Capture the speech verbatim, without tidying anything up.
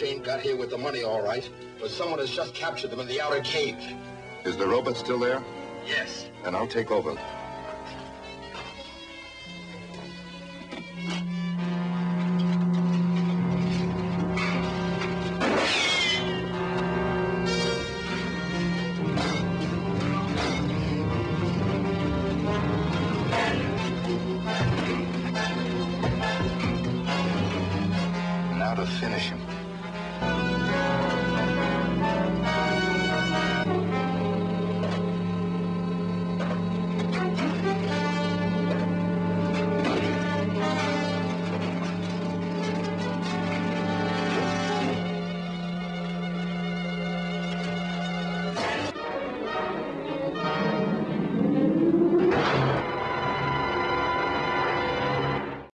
machine got here with the money all right, but someone has just captured them in the outer cage. Is the robot still there? Yes. Then I'll take over. Now to finish him.